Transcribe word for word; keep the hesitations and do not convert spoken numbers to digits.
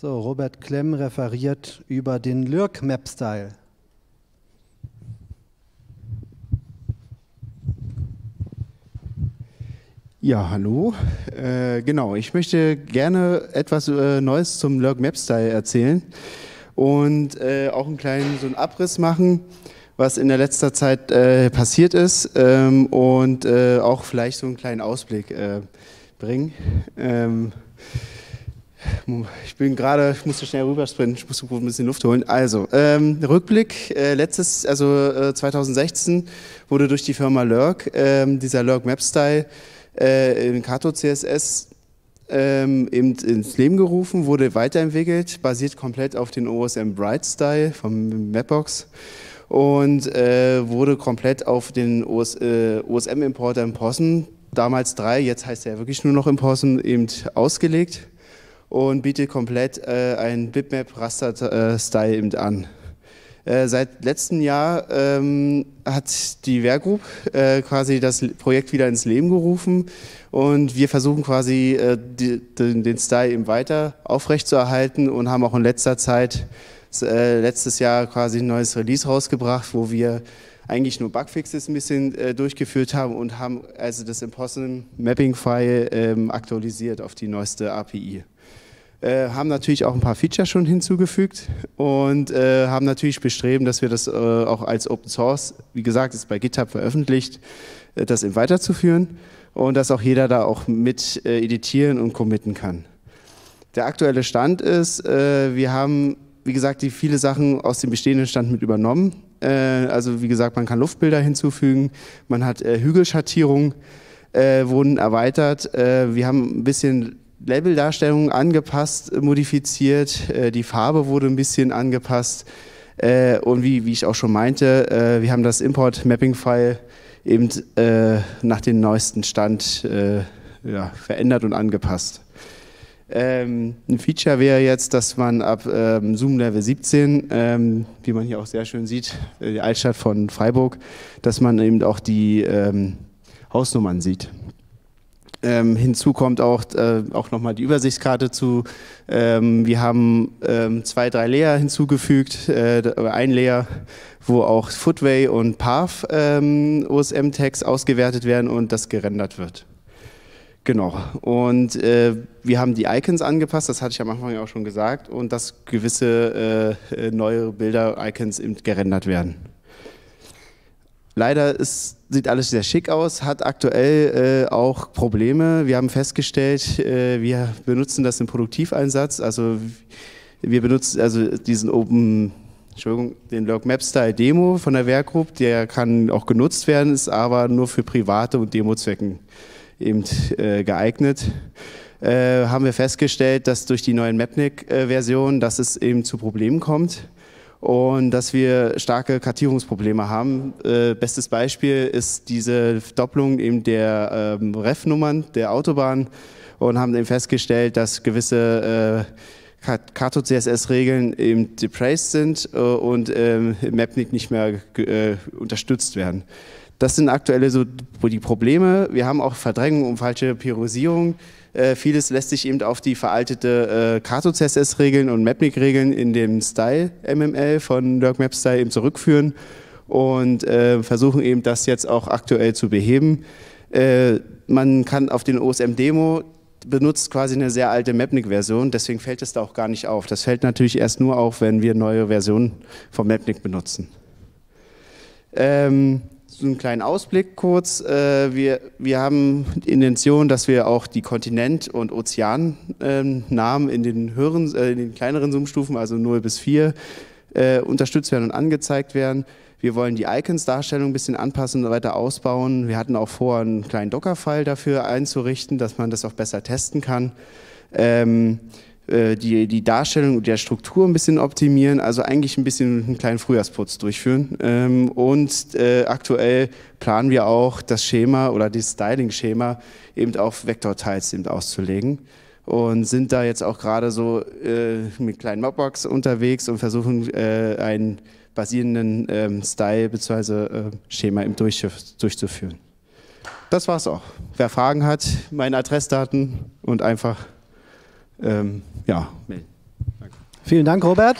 So, Robert Klemm referiert über den Lyrk-Map-Style. Ja, hallo. Äh, genau, ich möchte gerne etwas äh, Neues zum Lyrk-Map-Style erzählen und äh, auch einen kleinen so einen Abriss machen, was in der letzter Zeit äh, passiert ist, ähm, und äh, auch vielleicht so einen kleinen Ausblick äh, bringen. Ähm, ich bin gerade, ich musste schnell rübersprinten, ich musste ein bisschen Luft holen. Also, ähm, Rückblick, äh, letztes, also äh, zwanzig sechzehn wurde durch die Firma Lyrk, äh, dieser Lyrk-Map-Style äh, in Carto C S S ähm, eben ins Leben gerufen, wurde weiterentwickelt, basiert komplett auf den O S M Bright Style vom Mapbox. Und äh, wurde komplett auf den äh, O S M Importer in Possen, damals drei, jetzt heißt er wirklich nur noch in Possen, eben ausgelegt und bietet komplett äh, einen Bitmap-Raster-Style eben an. Äh, seit letztem Jahr ähm, hat die Werkgruppe äh, quasi das Projekt wieder ins Leben gerufen und wir versuchen quasi äh, die, den, den Style eben weiter aufrechtzuerhalten und haben auch in letzter Zeit Äh, letztes Jahr quasi ein neues Release rausgebracht, wo wir eigentlich nur Bugfixes ein bisschen äh, durchgeführt haben und haben also das Impossible-Mapping-File ähm, aktualisiert auf die neueste A P I. Äh, haben natürlich auch ein paar Features schon hinzugefügt und äh, haben natürlich bestreben, dass wir das äh, auch als Open Source, wie gesagt, ist bei GitHub veröffentlicht, äh, das eben weiterzuführen und dass auch jeder da auch mit äh, editieren und committen kann. Der aktuelle Stand ist, äh, wir haben wie gesagt, die viele Sachen aus dem bestehenden Stand mit übernommen. Äh, also wie gesagt, man kann Luftbilder hinzufügen, man hat äh, Hügelschattierungen, äh, wurden erweitert. Äh, wir haben ein bisschen Labeldarstellungen angepasst, äh, modifiziert, äh, die Farbe wurde ein bisschen angepasst äh, und wie, wie ich auch schon meinte, äh, wir haben das Import-Mapping-File eben äh, nach dem neuesten Stand äh, ja, verändert und angepasst. Ähm, ein Feature wäre jetzt, dass man ab ähm, Zoom Level siebzehn, ähm, wie man hier auch sehr schön sieht, die Altstadt von Freiburg, dass man eben auch die ähm, Hausnummern sieht. Ähm, hinzu kommt auch, äh, auch nochmal die Übersichtskarte zu. Ähm, wir haben ähm, zwei, drei Layer hinzugefügt, äh, ein Layer, wo auch Footway und Path ähm, O S M-Tags ausgewertet werden und das gerendert wird. Genau, und äh, wir haben die Icons angepasst, das hatte ich am Anfang ja auch schon gesagt, und dass gewisse äh, neue Bilder-Icons eben gerendert werden. Leider ist, sieht alles sehr schick aus, hat aktuell äh, auch Probleme. Wir haben festgestellt, äh, wir benutzen das im Produktiveinsatz, also wir benutzen also diesen Open, Entschuldigung, den Lyrk-Map-Style-Demo von der Werkgruppe, der kann auch genutzt werden, ist aber nur für private und Demozwecken eben äh, geeignet, äh, haben wir festgestellt, dass durch die neuen Mapnik-Versionen, äh, dass es eben zu Problemen kommt und dass wir starke Kartierungsprobleme haben. Äh, bestes Beispiel ist diese Doppelung eben der ähm, R E F-Nummern der Autobahn und haben eben festgestellt, dass gewisse äh, Carto C S S-Regeln eben depressed sind äh, und äh, Mapnik nicht mehr äh, unterstützt werden. Das sind aktuelle so die Probleme. Wir haben auch Verdrängung und falsche Priorisierung. Äh, vieles lässt sich eben auf die veraltete äh, Carto C S S-Regeln und Mapnik-Regeln in dem Style M M L von Lyrk-Map-Style eben zurückführen und äh, versuchen eben das jetzt auch aktuell zu beheben. Äh, man kann auf den O S M-Demo benutzt quasi eine sehr alte Mapnik-Version, deswegen fällt es da auch gar nicht auf. Das fällt natürlich erst nur auf, wenn wir neue Versionen von Mapnik benutzen. Ähm, So einen kleinen Ausblick kurz. Wir, wir haben die Intention, dass wir auch die Kontinent- und Ozeannamen in den höheren, in den kleineren Zoomstufen, also null bis vier, unterstützt werden und angezeigt werden. Wir wollen die Icons-Darstellung ein bisschen anpassen und weiter ausbauen. Wir hatten auch vor, einen kleinen Docker-File dafür einzurichten, dass man das auch besser testen kann. Ähm, Die, die Darstellung der Struktur ein bisschen optimieren, also eigentlich ein bisschen einen kleinen Frühjahrsputz durchführen. Und aktuell planen wir auch das Schema oder das Styling-Schema eben auf Vektorteils eben auszulegen und sind da jetzt auch gerade so mit kleinen Mapbox unterwegs und versuchen einen basierenden Style bzw. Schema eben durchzuführen. Das war's auch. Wer Fragen hat, meine Adressdaten und einfach Ähm, ja, melden. Vielen Dank, Robert.